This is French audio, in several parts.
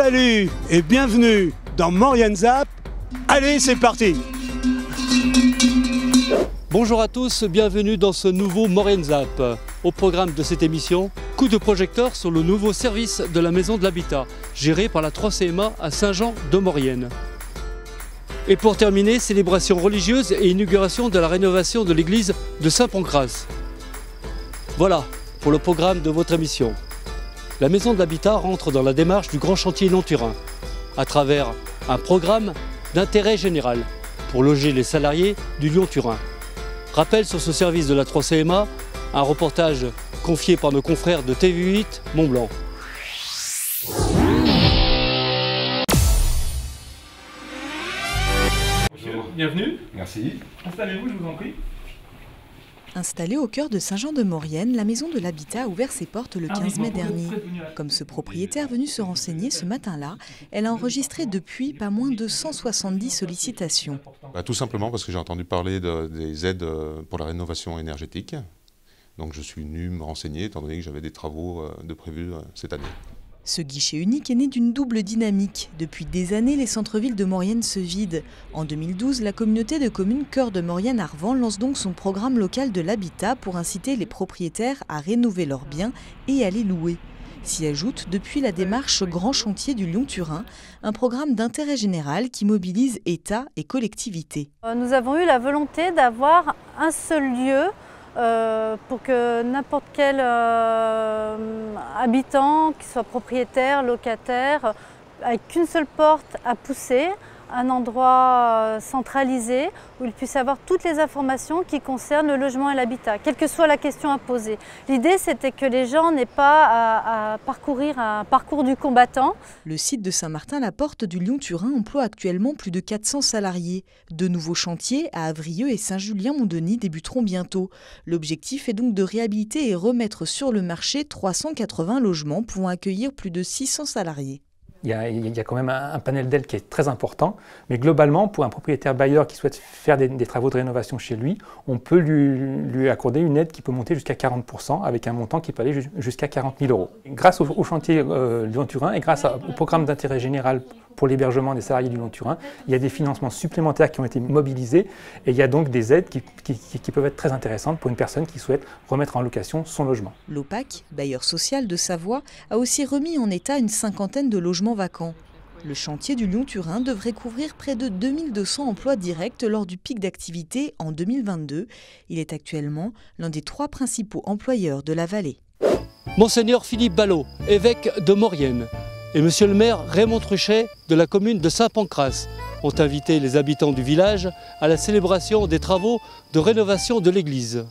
Salut et bienvenue dans Maurienne Zap. Allez, c'est parti! Bonjour à tous, bienvenue dans ce nouveau Maurienne Zap. Au programme de cette émission, coup de projecteur sur le nouveau service de la maison de l'habitat, géré par la 3CMA à Saint-Jean-de-Maurienne. Et pour terminer, célébration religieuse et inauguration de la rénovation de l'église de Saint-Pancrace. Voilà pour le programme de votre émission. La maison de l'habitat rentre dans la démarche du grand chantier Lyon-Turin, à travers un programme d'intérêt général pour loger les salariés du Lyon-Turin. Rappel sur ce service de la 3CMA, un reportage confié par nos confrères de TV8 Mont-Blanc. Bonjour. Bienvenue. Merci. Installez-vous, je vous en prie. Installée au cœur de Saint-Jean-de-Maurienne, la maison de l'habitat a ouvert ses portes le 15 mai dernier. Comme ce propriétaire venu se renseigner ce matin-là, elle a enregistré depuis pas moins de 170 sollicitations. Tout simplement parce que j'ai entendu parler des aides pour la rénovation énergétique. Donc je suis venu me renseigner étant donné que j'avais des travaux de prévus cette année. Ce guichet unique est né d'une double dynamique. Depuis des années, les centres-villes de Maurienne se vident. En 2012, la communauté de communes Cœur de Maurienne-Arvan lance donc son programme local de l'habitat pour inciter les propriétaires à rénover leurs biens et à les louer. S'y ajoute, depuis la démarche Grand Chantier du Lyon-Turin, un programme d'intérêt général qui mobilise État et collectivités. Nous avons eu la volonté d'avoir un seul lieu pour que n'importe quel habitant, qu'il soit propriétaire, locataire, avec une seule porte à pousser, un endroit centralisé où il puisse avoir toutes les informations qui concernent le logement et l'habitat, quelle que soit la question à poser. L'idée, c'était que les gens n'aient pas à parcourir un parcours du combattant. Le site de Saint-Martin-la-Porte du Lyon-Turin emploie actuellement plus de 400 salariés. De nouveaux chantiers à Avrieux et Saint-Julien-Mont-Denis débuteront bientôt. L'objectif est donc de réhabiliter et remettre sur le marché 380 logements pouvant accueillir plus de 600 salariés. Il y a quand même un panel d'aides qui est très important, mais globalement, pour un propriétaire bailleur qui souhaite faire des travaux de rénovation chez lui, on peut lui accorder une aide qui peut monter jusqu'à 40% avec un montant qui peut aller jusqu'à 40 000 €. Grâce au chantier Lyon-Turin et grâce au programme d'intérêt général pour l'hébergement des salariés du Lyon-Turin, il y a des financements supplémentaires qui ont été mobilisés et il y a donc des aides qui peuvent être très intéressantes pour une personne qui souhaite remettre en location son logement. L'OPAC, bailleur social de Savoie, a aussi remis en état une cinquantaine de logements vacants. Le chantier du Lyon-Turin devrait couvrir près de 2200 emplois directs lors du pic d'activité en 2022. Il est actuellement l'un des 3 principaux employeurs de la vallée. Monseigneur Philippe Ballot, évêque de Maurienne, et monsieur le maire Raymond Truchet de la commune de Saint-Pancrace ont invité les habitants du village à la célébration des travaux de rénovation de l'église.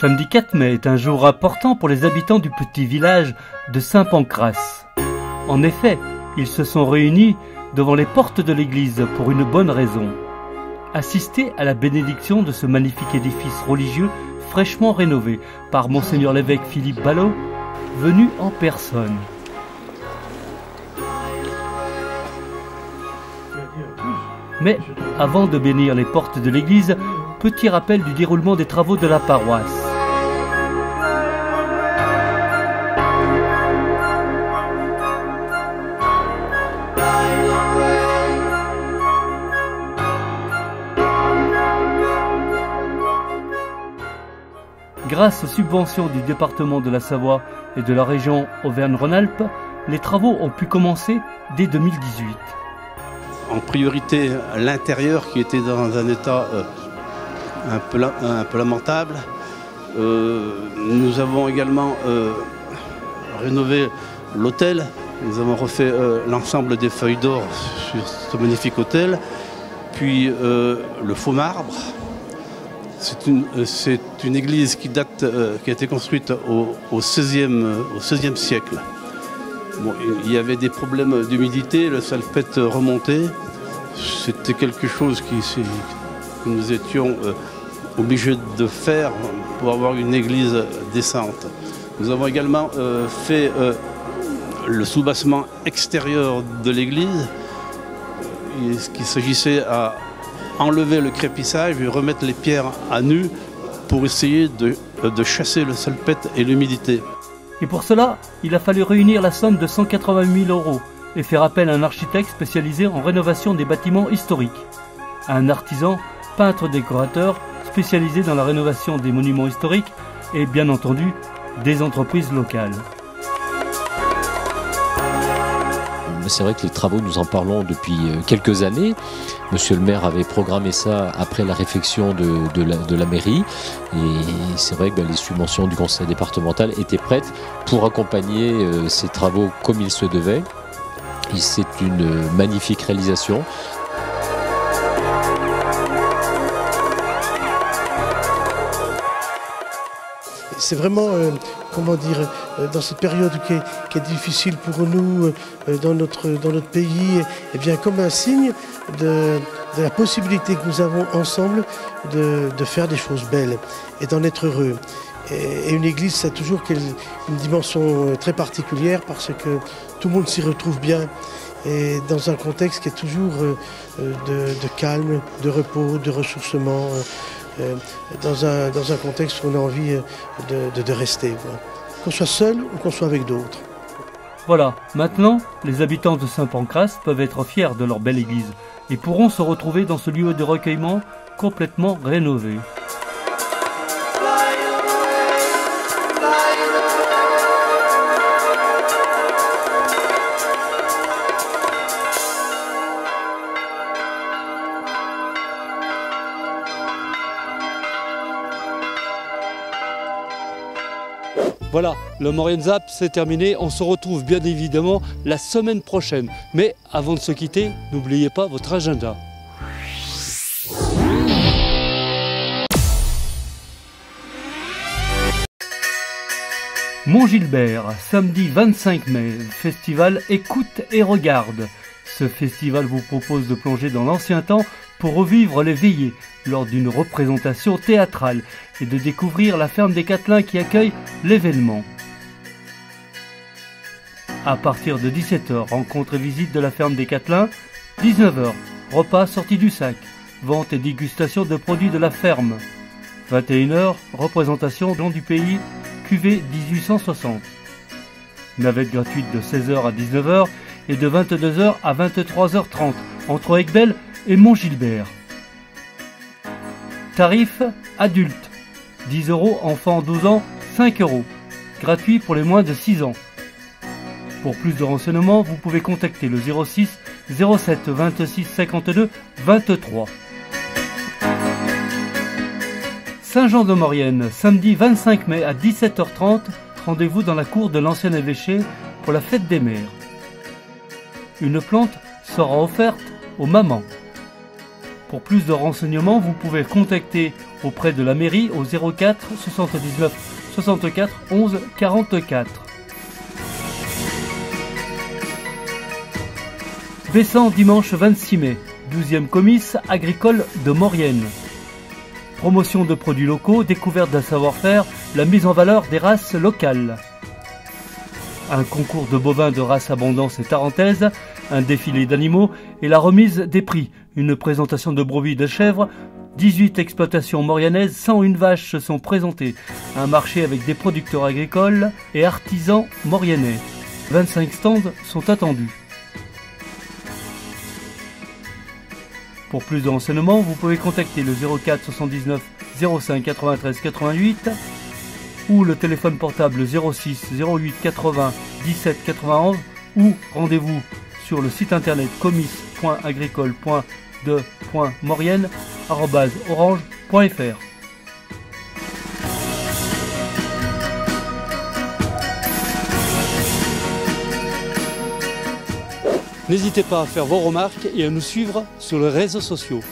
Samedi 4 mai est un jour important pour les habitants du petit village de Saint-Pancrace. En effet, ils se sont réunis devant les portes de l'église pour une bonne raison. Assister à la bénédiction de ce magnifique édifice religieux fraîchement rénové par Monseigneur l'évêque Philippe Ballot, venu en personne. Mais avant de bénir les portes de l'église, petit rappel du déroulement des travaux de la paroisse. Grâce aux subventions du département de la Savoie et de la région Auvergne-Rhône-Alpes, les travaux ont pu commencer dès 2018. En priorité, l'intérieur qui était dans un état un peu lamentable. Nous avons également rénové l'hôtel. Nous avons refait l'ensemble des feuilles d'or sur ce magnifique hôtel. Puis le faux marbre. C'est une église qui a été construite au XVIe siècle. Bon, il y avait des problèmes d'humidité, la salpêtre remontait. C'était quelque chose que nous étions obligés de faire pour avoir une église décente. Nous avons également fait le soubassement extérieur de l'église, ce qu'il s'agissait à enlever le crépissage et remettre les pierres à nu pour essayer de chasser le salpêtre et l'humidité. Et pour cela, il a fallu réunir la somme de 180 000 € et faire appel à un architecte spécialisé en rénovation des bâtiments historiques, à un artisan, peintre décorateur spécialisé dans la rénovation des monuments historiques et bien entendu des entreprises locales. C'est vrai que les travaux, nous en parlons depuis quelques années. Monsieur le maire avait programmé ça après la réfection de la mairie. Et c'est vrai que les subventions du conseil départemental étaient prêtes pour accompagner ces travaux comme il se devait. Et c'est une magnifique réalisation. C'est vraiment, comment dire, dans cette période qui est difficile pour nous, dans notre pays, eh bien, comme un signe de la possibilité que nous avons ensemble de faire des choses belles et d'en être heureux. Et une église, ça a toujours une dimension très particulière parce que tout le monde s'y retrouve bien et dans un contexte qui est toujours de calme, de repos, de ressourcement. Dans un contexte où on a envie de rester, qu'on soit seul ou qu'on soit avec d'autres. Voilà, maintenant, les habitants de Saint-Pancrace peuvent être fiers de leur belle église et pourront se retrouver dans ce lieu de recueillement complètement rénové. Voilà, le Maurienne Zap, c'est terminé. On se retrouve bien évidemment la semaine prochaine. Mais avant de se quitter, n'oubliez pas votre agenda. Montgilbert, samedi 25 mai, festival Écoute et Regarde. Ce festival vous propose de plonger dans l'ancien temps pour revivre les veillées lors d'une représentation théâtrale et de découvrir la ferme des Catelins qui accueille l'événement. À partir de 17 h, rencontre et visite de la ferme des Catelins. 19 h, repas sortie du sac, vente et dégustation de produits de la ferme. 21 h, représentation nom du pays, cuvée 1860. Navette gratuite de 16 h à 19 h et de 22 h à 23 h 30 entre Egbel et Mont Gilbert. Tarif adulte, 10 € enfants 12 ans, 5 €. Gratuit pour les moins de 6 ans. Pour plus de renseignements, vous pouvez contacter le 06 07 26 52 23. Saint-Jean-de-Maurienne, samedi 25 mai à 17 h 30, rendez-vous dans la cour de l'ancien évêché pour la fête des mères. Une plante sera offerte aux mamans. Pour plus de renseignements, vous pouvez contacter auprès de la mairie au 04 79 64 11 44. Vessant, dimanche 26 mai, 12e comice agricole de Maurienne. Promotion de produits locaux, découverte d'un savoir-faire, la mise en valeur des races locales. Un concours de bovins de race abondance et tarentaise, un défilé d'animaux et la remise des prix. Une présentation de brebis et de chèvres. 18 exploitations mauriennaises, 101 vaches se sont présentées. Un marché avec des producteurs agricoles et artisans mauriennais. 25 stands sont attendus. Pour plus de renseignements, vous pouvez contacter le 04 79 05 93 88. Ou le téléphone portable 06 08 80 17 91 ou rendez-vous sur le site internet comice.agricole.de.maurienne@orange.fr. N'hésitez pas à faire vos remarques et à nous suivre sur les réseaux sociaux.